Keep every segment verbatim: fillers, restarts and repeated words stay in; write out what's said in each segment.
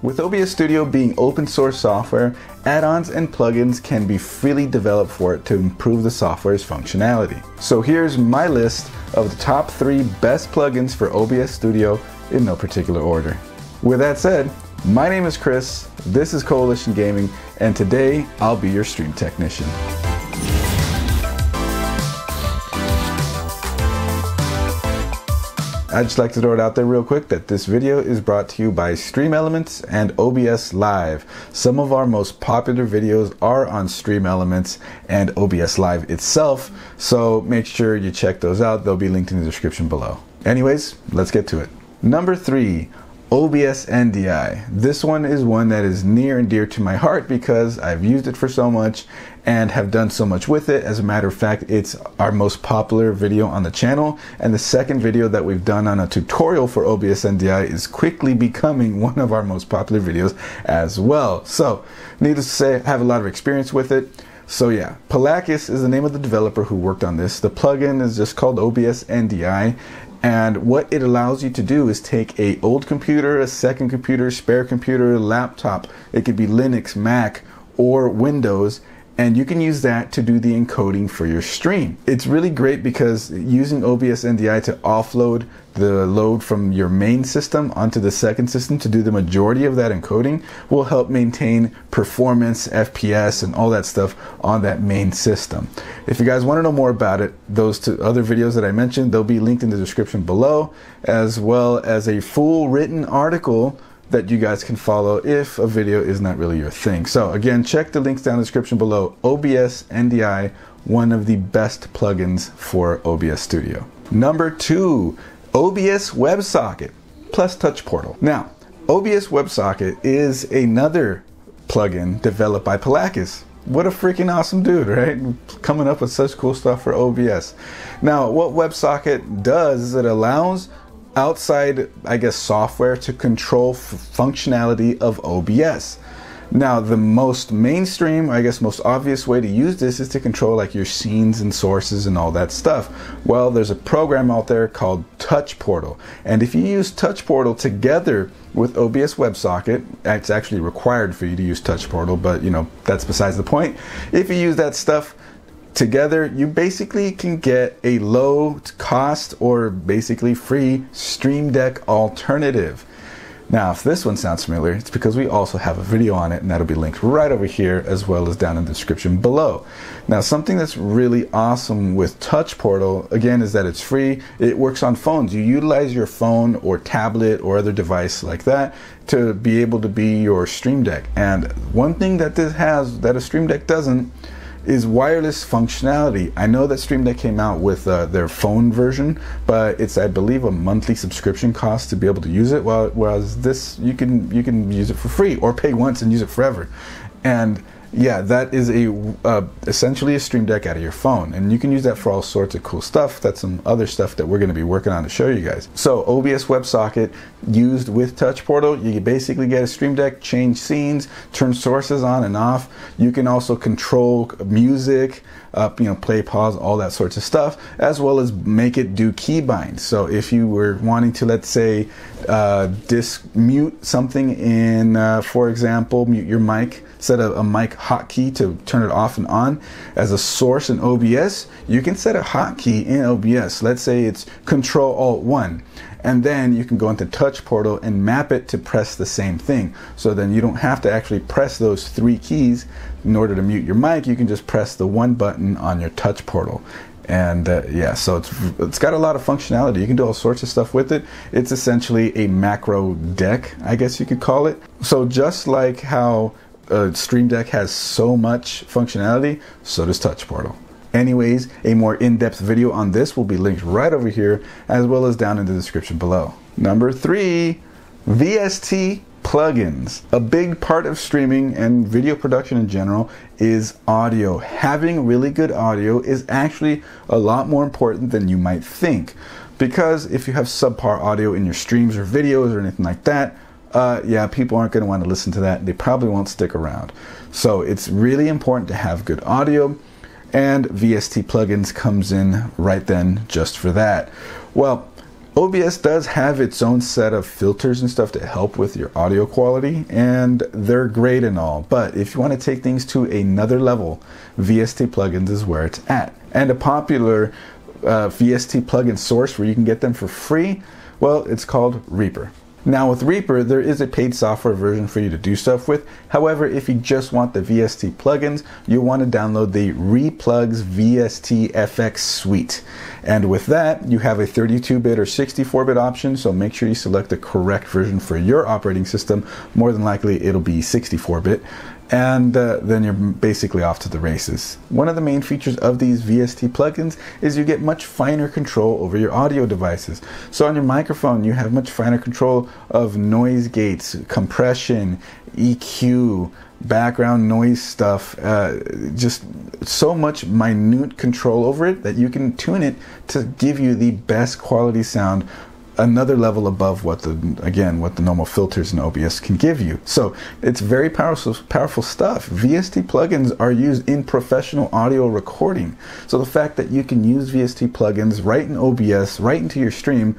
With O B S Studio being open source software, add-ons and plugins can be freely developed for it to improve the software's functionality. So here's my list of the top three best plugins for O B S Studio in no particular order. With that said, my name is Chris, this is Coalition Gaming, and today I'll be your stream technician. I'd just like to throw it out there real quick that this video is brought to you by StreamElements and O B S Live. Some of our most popular videos are on StreamElements and O B S Live itself, so make sure you check those out. They'll be linked in the description below. Anyways, let's get to it. Number three, O B S N D I. This one is one that is near and dear to my heart because I've used it for so much and have done so much with it. As a matter of fact, it's our most popular video on the channel, and the second video that we've done on a tutorial for O B S N D I is quickly becoming one of our most popular videos as well. So, needless to say, I have a lot of experience with it. So yeah, Palakis is the name of the developer who worked on this. The plugin is just called O B S N D I. And what it allows you to do is take a old computer, a second computer, spare computer, laptop, it could be Linux, Mac, or Windows, and you can use that to do the encoding for your stream. It's really great because using O B S N D I to offload the load from your main system onto the second system to do the majority of that encoding will help maintain performance, F P S, and all that stuff on that main system. If you guys want to know more about it, those two other videos that I mentioned, they'll be linked in the description below, as well as a full written article that you guys can follow if a video is not really your thing. So again, check the links down in the description below. O B S N D I, one of the best plugins for O B S Studio. Number two, O B S WebSocket plus Touch Portal. Now, O B S WebSocket is another plugin developed by Palakis. What a freaking awesome dude, right? Coming up with such cool stuff for O B S. Now, what WebSocket does is it allows outside, I guess, software to control f functionality of O B S. Now, the most mainstream, I guess, most obvious way to use this is to control like your scenes and sources and all that stuff. Well, there's a program out there called Touch Portal. And if you use Touch Portal together with O B S WebSocket, it's actually required for you to use Touch Portal, but you know, that's besides the point. If you use that stuff together, you basically can get a low cost or basically free Stream Deck alternative. Now, if this one sounds familiar, it's because we also have a video on it, and that'll be linked right over here as well as down in the description below. Now, something that's really awesome with Touch Portal, again, is that it's free. It works on phones. You utilize your phone or tablet or other device like that to be able to be your Stream Deck. And one thing that this has that a Stream Deck doesn't is wireless functionality. I know that Stream Deck came out with uh, their phone version, but it's, I believe, a monthly subscription cost to be able to use it, while, whereas this, you can, you can use it for free or pay once and use it forever. And yeah, that is a uh, essentially a Stream Deck out of your phone, and you can use that for all sorts of cool stuff. That's some other stuff that we're going to be working on to show you guys. So O B S WebSocket used with Touch Portal, you basically get a Stream Deck, change scenes, turn sources on and off. You can also control music, uh, you know, play, pause, all that sorts of stuff, as well as make it do keybinds. So if you were wanting to, let's say, uh, disc mute something in, uh, for example, mute your mic, set a, a mic hotkey to turn it off and on as a source in O B S, you can set a hotkey in O B S. Let's say it's control alt one, and then you can go into Touch Portal and map it to press the same thing. So then you don't have to actually press those three keys in order to mute your mic. You can just press the one button on your Touch Portal. And uh, yeah, so it's, it's got a lot of functionality. You can do all sorts of stuff with it. It's essentially a macro deck, I guess you could call it. So just like how Uh, Stream Deck has so much functionality, so does Touch Portal. Anyways, a more in-depth video on this will be linked right over here, as well as down in the description below. Number three, V S T plugins. A big part of streaming and video production in general is audio. Having really good audio is actually a lot more important than you might think, because if you have subpar audio in your streams or videos or anything like that, Uh, yeah, people aren't going to want to listen to that. They probably won't stick around. So it's really important to have good audio, and V S T plugins comes in right then just for that. Well, O B S does have its own set of filters and stuff to help with your audio quality, and they're great and all, but if you want to take things to another level, V S T plugins is where it's at. And a popular uh, V S T plugin source where you can get them for free, well, it's called Reaper. Now with Reaper, there is a paid software version for you to do stuff with. However, if you just want the V S T plugins, you'll want to download the Replugs V S T F X Suite. And with that, you have a thirty-two bit or sixty-four bit option, so make sure you select the correct version for your operating system. More than likely, it'll be sixty-four bit. And uh, then you're basically off to the races. One of the main features of these V S T plugins is you get much finer control over your audio devices. So on your microphone, you have much finer control of noise gates, compression, E Q, background noise stuff, uh, just so much minute control over it that you can tune it to give you the best quality sound, another level above what the, again, what the normal filters in O B S can give you. So it's very powerful, powerful stuff. V S T plugins are used in professional audio recording. So the fact that you can use V S T plugins right in O B S, right into your stream,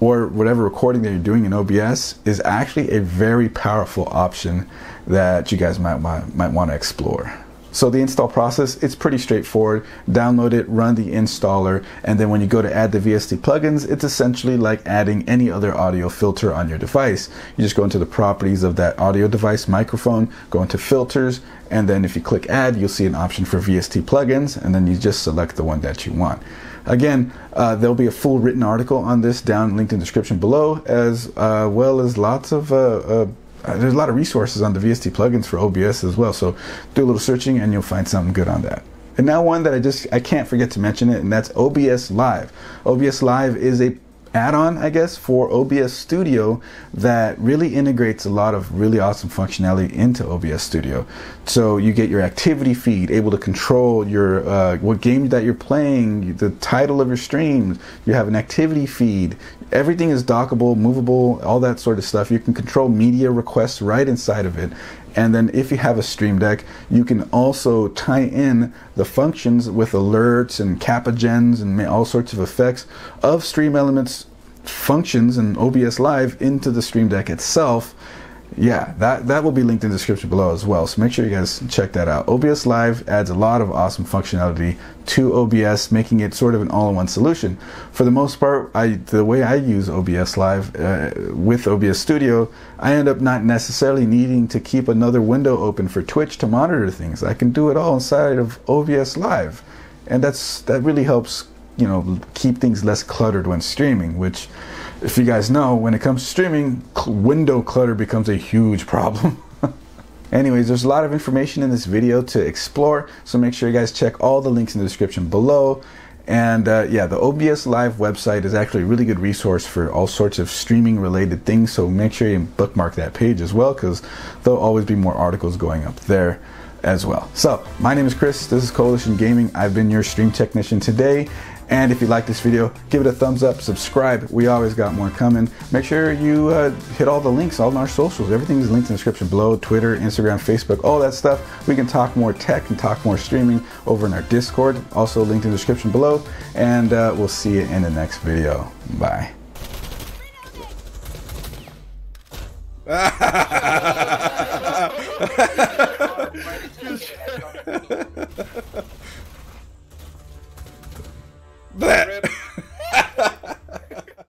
or whatever recording that you're doing in O B S is actually a very powerful option that you guys might, might, might want to explore. So the install process, it's pretty straightforward. Download it, run the installer, and then when you go to add the V S T plugins, it's essentially like adding any other audio filter on your device. You just go into the properties of that audio device microphone, go into filters, and then if you click add, you'll see an option for V S T plugins, and then you just select the one that you want. Again, uh, there'll be a full written article on this down linked in the description below, as uh, well as lots of uh, uh, there's a lot of resources on the V S T plugins for O B S as well, so do a little searching and you'll find something good on that. And now one that I just, I can't forget to mention it, and that's O B S Live. O B S Live is a add-on, I guess, for O B S Studio that really integrates a lot of really awesome functionality into O B S Studio. So you get your activity feed, able to control your uh, what game that you're playing, the title of your streams. You have an activity feed. Everything is dockable, movable, all that sort of stuff. You can control media requests right inside of it. And then if you have a Stream Deck, you can also tie in the functions with alerts and kappa gens and all sorts of effects of StreamElements functions and O B S Live into the Stream Deck itself. Yeah, that, that will be linked in the description below as well, so make sure you guys check that out. O B S Live adds a lot of awesome functionality to O B S, making it sort of an all-in-one solution. For the most part, I, the way I use O B S Live uh, with O B S Studio, I end up not necessarily needing to keep another window open for Twitch to monitor things. I can do it all inside of O B S Live, and that's that really helps, you know, keep things less cluttered when streaming, which, if you guys know, when it comes to streaming, window clutter becomes a huge problem. Anyways, there's a lot of information in this video to explore, so make sure you guys check all the links in the description below. And uh, yeah, the O B S Live website is actually a really good resource for all sorts of streaming related things, so make sure you bookmark that page as well, because there'll always be more articles going up there as well. So, my name is Chris, this is Coalition Gaming, I've been your stream technician today. And if you like this video, give it a thumbs up, subscribe. We always got more coming. Make sure you uh, hit all the links, all in our socials. Everything's linked in the description below, Twitter, Instagram, Facebook, all that stuff. We can talk more tech and talk more streaming over in our Discord, also linked in the description below. And uh, we'll see you in the next video. Bye.